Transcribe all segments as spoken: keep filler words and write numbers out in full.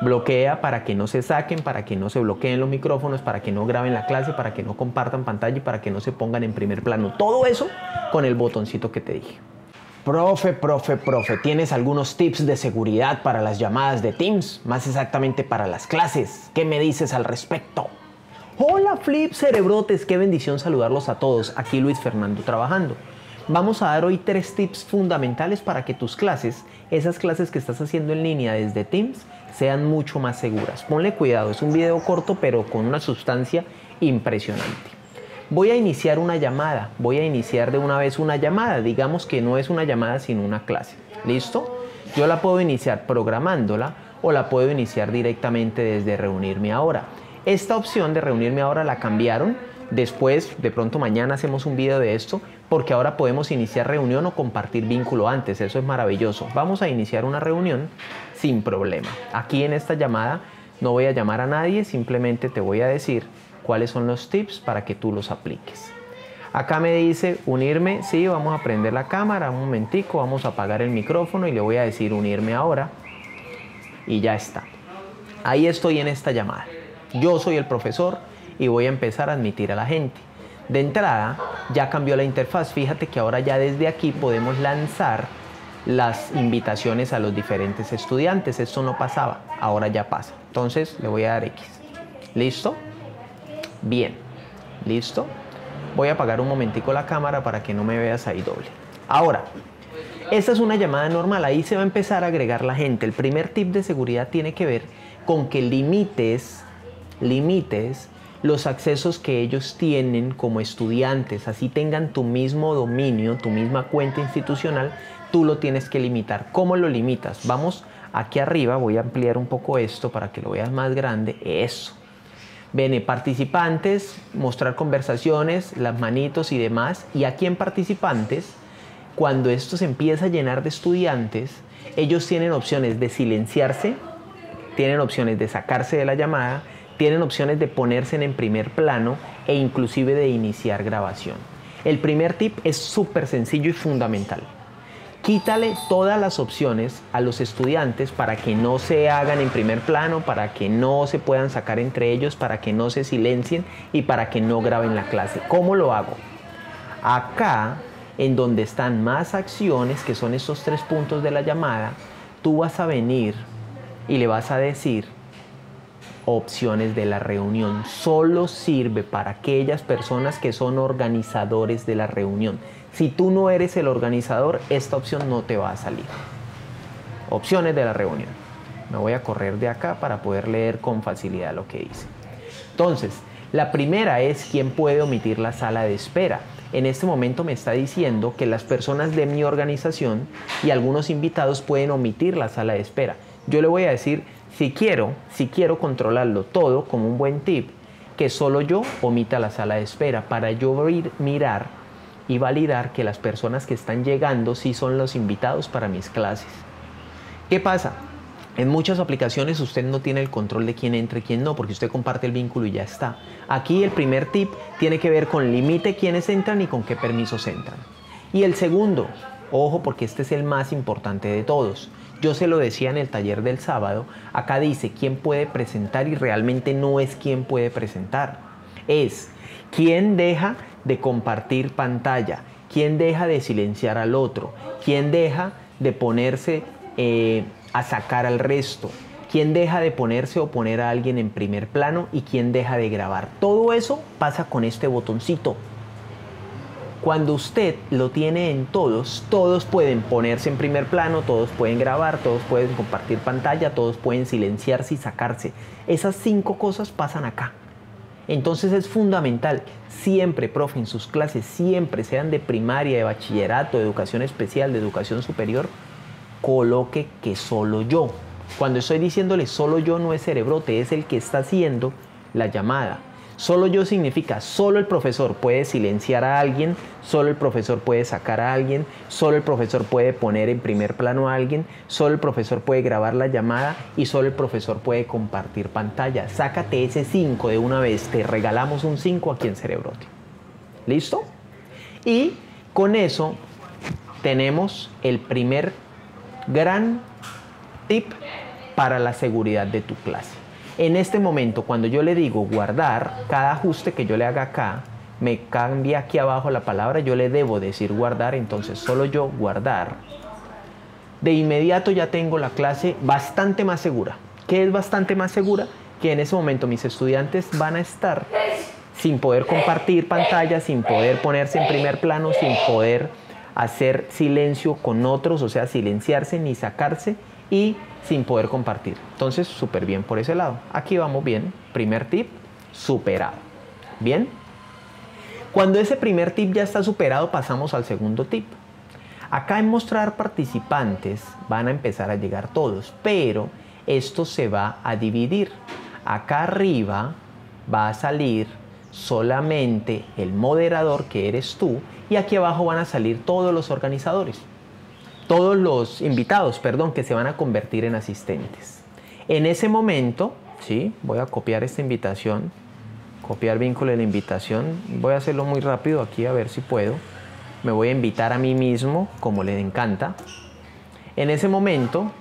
bloquea para que no se saquen, para que no se bloqueen los micrófonos, para que no graben la clase, para que no compartan pantalla y para que no se pongan en primer plano. Todo eso con el botoncito que te dije. Profe, profe, profe, ¿tienes algunos tips de seguridad para las llamadas de Teams? Más exactamente para las clases. ¿Qué me dices al respecto? Hola, Flip Cerebrotes, qué bendición saludarlos a todos. Aquí Luis Fernando trabajando. Vamos a dar hoy tres tips fundamentales para que tus clases, esas clases que estás haciendo en línea desde Teams, sean mucho más seguras. Ponle cuidado, es un video corto pero con una sustancia impresionante. Voy a iniciar una llamada, voy a iniciar de una vez una llamada, digamos que no es una llamada sino una clase, ¿listo? Yo la puedo iniciar programándola o la puedo iniciar directamente desde reunirme ahora. Esta opción de reunirme ahora la cambiaron. Después, de pronto mañana hacemos un video de esto, porque ahora podemos iniciar reunión o compartir vínculo antes. Eso es maravilloso. Vamos a iniciar una reunión sin problema. Aquí en esta llamada no voy a llamar a nadie, simplemente te voy a decir cuáles son los tips para que tú los apliques. Acá me dice unirme. Sí, vamos a prender la cámara un momentico, vamos a apagar el micrófono y le voy a decir unirme ahora. Y ya está. Ahí estoy en esta llamada. Yo soy el profesor y voy a empezar a admitir a la gente. De entrada, ya cambió la interfaz. Fíjate que ahora ya desde aquí podemos lanzar las invitaciones a los diferentes estudiantes. Esto no pasaba, ahora ya pasa. Entonces, le voy a dar X. ¿Listo? Bien. ¿Listo? Voy a apagar un momentico la cámara para que no me veas ahí doble. Ahora, esta es una llamada normal. Ahí se va a empezar a agregar la gente. El primer tip de seguridad tiene que ver con que limites, limites, los accesos que ellos tienen como estudiantes. Así tengan tu mismo dominio, tu misma cuenta institucional, tú lo tienes que limitar. ¿Cómo lo limitas? Vamos aquí arriba, voy a ampliar un poco esto para que lo veas más grande. Eso. Ven, participantes, mostrar conversaciones, las manitos y demás. Y aquí en participantes, cuando esto se empieza a llenar de estudiantes, ellos tienen opciones de silenciarse, tienen opciones de sacarse de la llamada, tienen opciones de ponerse en primer plano e inclusive de iniciar grabación. El primer tip es súper sencillo y fundamental. Quítale todas las opciones a los estudiantes para que no se hagan en primer plano, para que no se puedan sacar entre ellos, para que no se silencien y para que no graben la clase. ¿Cómo lo hago? Acá, en donde están más acciones, que son estos tres puntos de la llamada, tú vas a venir y le vas a decir opciones de la reunión. Solo sirve para aquellas personas que son organizadores de la reunión. Si tú no eres el organizador, esta opción no te va a salir. Opciones de la reunión. Me voy a correr de acá para poder leer con facilidad lo que dice. Entonces, la primera es quién puede omitir la sala de espera. En este momento me está diciendo que las personas de mi organización y algunos invitados pueden omitir la sala de espera. Yo le voy a decir, si quiero, si quiero controlarlo todo, como un buen tip, que solo yo omita la sala de espera para yo ir, mirar y validar que las personas que están llegando sí son los invitados para mis clases. ¿Qué pasa? En muchas aplicaciones usted no tiene el control de quién entra y quién no, porque usted comparte el vínculo y ya está. Aquí el primer tip tiene que ver con limite quiénes entran y con qué permisos entran. Y el segundo, ojo, porque este es el más importante de todos. Yo se lo decía en el taller del sábado, acá dice quién puede presentar y realmente no es quién puede presentar. Es quién deja de compartir pantalla, quién deja de silenciar al otro, quién deja de ponerse eh, a sacar al resto, quién deja de ponerse o poner a alguien en primer plano y quién deja de grabar. Todo eso pasa con este botoncito. Cuando usted lo tiene en todos, todos pueden ponerse en primer plano, todos pueden grabar, todos pueden compartir pantalla, todos pueden silenciarse y sacarse. Esas cinco cosas pasan acá. Entonces es fundamental, siempre, profe, en sus clases, siempre, sean de primaria, de bachillerato, de educación especial, de educación superior, coloque que solo yo. Cuando estoy diciéndole solo yo, no es Cerebrote, es el que está haciendo la llamada. Solo yo significa solo el profesor puede silenciar a alguien, solo el profesor puede sacar a alguien, solo el profesor puede poner en primer plano a alguien, solo el profesor puede grabar la llamada y solo el profesor puede compartir pantalla. Sácate ese cinco de una vez, te regalamos un cinco aquí en Cerebrote. ¿Listo? Y con eso tenemos el primer gran tip para la seguridad de tu clase. En este momento, cuando yo le digo guardar, cada ajuste que yo le haga acá, me cambia aquí abajo la palabra, yo le debo decir guardar, entonces solo yo guardar. De inmediato ya tengo la clase bastante más segura. ¿Qué es bastante más segura? Que en ese momento mis estudiantes van a estar sin poder compartir pantalla, sin poder ponerse en primer plano, sin poder hacer silencio con otros, o sea, silenciarse ni sacarse y sin poder compartir. Entonces, súper bien por ese lado. Aquí vamos bien. Primer tip, superado. ¿Bien? Cuando ese primer tip ya está superado, pasamos al segundo tip. Acá en mostrar participantes van a empezar a llegar todos, pero esto se va a dividir. Acá arriba va a salir solamente el moderador, que eres tú, y aquí abajo van a salir todos los organizadores, todos los invitados, perdón, que se van a convertir en asistentes. En ese momento, ¿sí? Voy a copiar esta invitación. Copiar vínculo de la invitación. Voy a hacerlo muy rápido aquí, a ver si puedo. Me voy a invitar a mí mismo, como les encanta. En ese momento,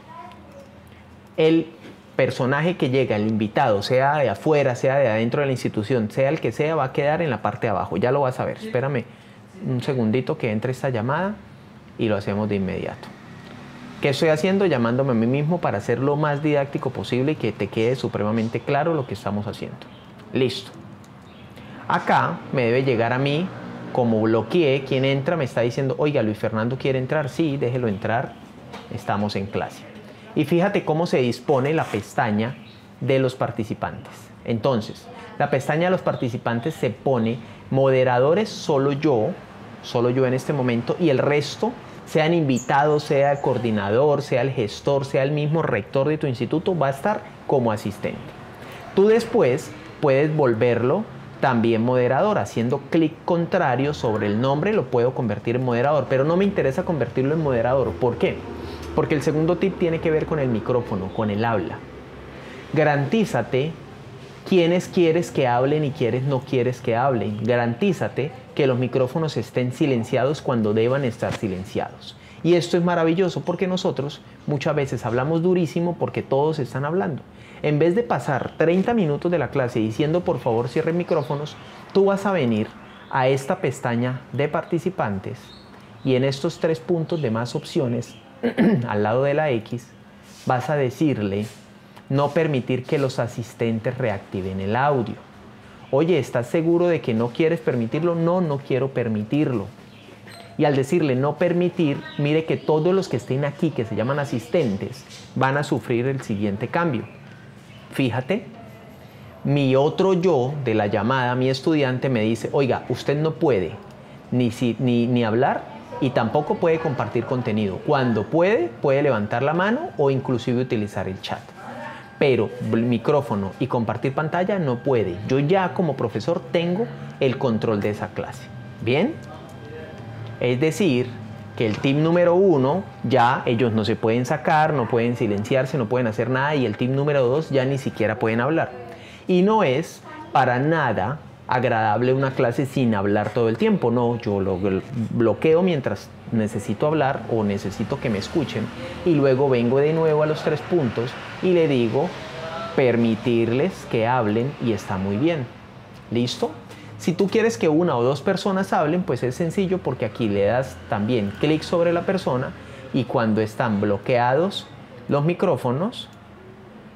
el personaje que llega, el invitado, sea de afuera, sea de adentro de la institución, sea el que sea, va a quedar en la parte de abajo. Ya lo vas a ver. Espérame un segundito que entre esta llamada y lo hacemos de inmediato. ¿Qué estoy haciendo? Llamándome a mí mismo para hacer lo más didáctico posible y que te quede supremamente claro lo que estamos haciendo. Listo. Acá me debe llegar a mí, como bloqueé, quien entra me está diciendo, oiga, Luis Fernando quiere entrar, sí, déjelo entrar, estamos en clase. Y fíjate cómo se dispone la pestaña de los participantes. Entonces, la pestaña de los participantes se pone moderadores, solo yo, solo yo en este momento, y el resto, sean invitados, sea el coordinador, sea el gestor, sea el mismo rector de tu instituto, va a estar como asistente. Tú después puedes volverlo también moderador, haciendo clic contrario sobre el nombre lo puedo convertir en moderador, pero no me interesa convertirlo en moderador. ¿Por qué? Porque el segundo tip tiene que ver con el micrófono, con el habla. Garantízate quiénes quieres que hablen y quiénes no quieres que hablen. Garantízate que los micrófonos estén silenciados cuando deban estar silenciados. Y esto es maravilloso porque nosotros muchas veces hablamos durísimo porque todos están hablando. En vez de pasar treinta minutos de la clase diciendo por favor cierren micrófonos, tú vas a venir a esta pestaña de participantes y en estos tres puntos de más opciones al lado de la X vas a decirle no permitir que los asistentes reactiven el audio. Oye, ¿estás seguro de que no quieres permitirlo? No, no quiero permitirlo. Y al decirle no permitir, mire que todos los que estén aquí, que se llaman asistentes, van a sufrir el siguiente cambio. Fíjate, mi otro yo de la llamada, mi estudiante me dice, oiga, usted no puede ni, ni, ni hablar y tampoco puede compartir contenido. Cuando puede, puede levantar la mano o inclusive utilizar el chat. Pero micrófono y compartir pantalla no puede. Yo ya como profesor tengo el control de esa clase. ¿Bien? Es decir, que el tip número uno, ya ellos no se pueden sacar, no pueden silenciarse, no pueden hacer nada. Y el tip número dos, ya ni siquiera pueden hablar. Y no es para nada agradable una clase sin hablar todo el tiempo. No, yo lo bloqueo mientras necesito hablar o necesito que me escuchen. Y luego vengo de nuevo a los tres puntos y le digo permitirles que hablen y está muy bien. ¿Listo? Si tú quieres que una o dos personas hablen, pues es sencillo porque aquí le das también clic sobre la persona y cuando están bloqueados los micrófonos,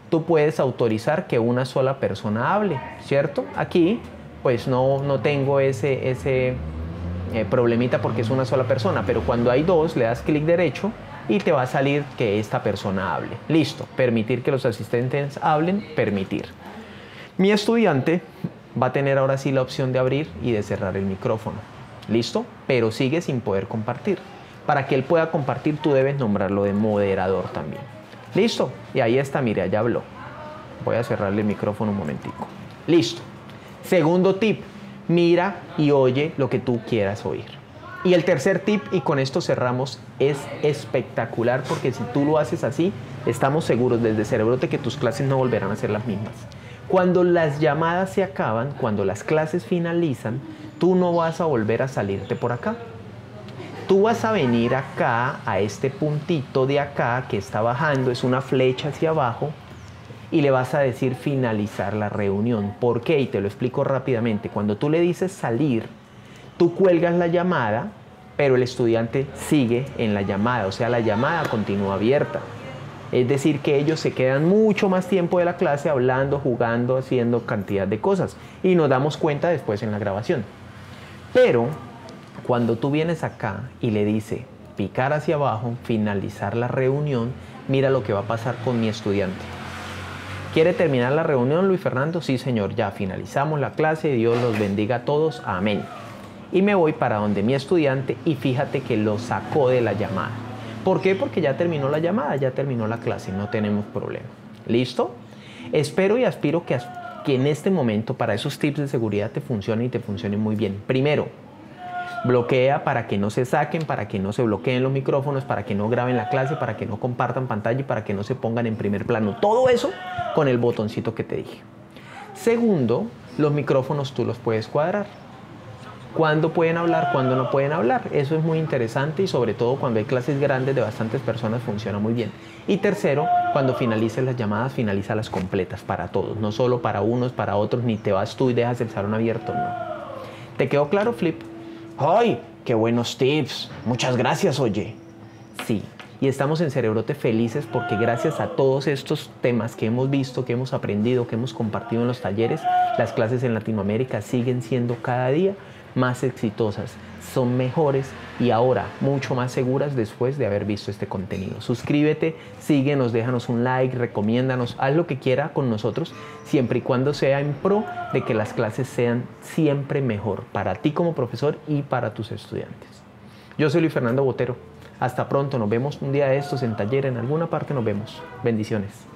tú puedes autorizar que una sola persona hable, ¿cierto? Aquí pues no, no tengo ese, ese eh, problemita porque es una sola persona, pero cuando hay dos le das clic derecho y te va a salir que esta persona hable. Listo, permitir que los asistentes hablen, permitir. Mi estudiante va a tener ahora sí la opción de abrir y de cerrar el micrófono. ¿Listo? Pero sigue sin poder compartir. Para que él pueda compartir, tú debes nombrarlo de moderador también. ¿Listo? Y ahí está, mira, ya habló. Voy a cerrarle el micrófono un momentico. Listo. Segundo tip, mira y oye lo que tú quieras oír. Y el tercer tip, y con esto cerramos, es espectacular porque si tú lo haces así, estamos seguros desde Cerebrote que tus clases no volverán a ser las mismas. Cuando las llamadas se acaban, cuando las clases finalizan, tú no vas a volver a salirte por acá. tú vas a venir acá, a este puntito de acá que está bajando, es una flecha hacia abajo, y le vas a decir finalizar la reunión. ¿Por qué? Y te lo explico rápidamente. Cuando tú le dices salir, tú cuelgas la llamada, pero el estudiante sigue en la llamada, o sea, la llamada continúa abierta. Es decir, que ellos se quedan mucho más tiempo de la clase hablando, jugando, haciendo cantidad de cosas. Y nos damos cuenta después en la grabación. Pero cuando tú vienes acá y le dices picar hacia abajo, finalizar la reunión, mira lo que va a pasar con mi estudiante. ¿Quiere terminar la reunión, Luis Fernando? Sí, señor, ya finalizamos la clase. Dios los bendiga a todos. Amén. Y me voy para donde mi estudiante y fíjate que lo sacó de la llamada. ¿Por qué? Porque ya terminó la llamada, ya terminó la clase, no tenemos problema. ¿Listo? Espero y aspiro que, que en este momento para esos tips de seguridad te funcionen y te funcionen muy bien. Primero, bloquea para que no se saquen, para que no se bloqueen los micrófonos, para que no graben la clase, para que no compartan pantalla y para que no se pongan en primer plano. Todo eso con el botoncito que te dije. Segundo, los micrófonos tú los puedes cuadrar. ¿Cuándo pueden hablar? ¿Cuándo no pueden hablar? Eso es muy interesante y sobre todo cuando hay clases grandes de bastantes personas funciona muy bien. Y tercero, cuando finalices las llamadas, finalízalas completas para todos. No solo para unos, para otros, ni te vas tú y dejas el salón abierto, no. ¿Te quedó claro, Flip? ¡Ay! ¡Qué buenos tips! Muchas gracias, oye. Sí, y estamos en Cerebrote felices porque gracias a todos estos temas que hemos visto, que hemos aprendido, que hemos compartido en los talleres, las clases en Latinoamérica siguen siendo cada día más exitosas, son mejores y ahora mucho más seguras después de haber visto este contenido. Suscríbete, síguenos, déjanos un like, recomiéndanos, haz lo que quiera con nosotros, siempre y cuando sea en pro de que las clases sean siempre mejor para ti como profesor y para tus estudiantes. Yo soy Luis Fernando Botero. Hasta pronto, nos vemos un día de estos en taller, en alguna parte nos vemos. Bendiciones.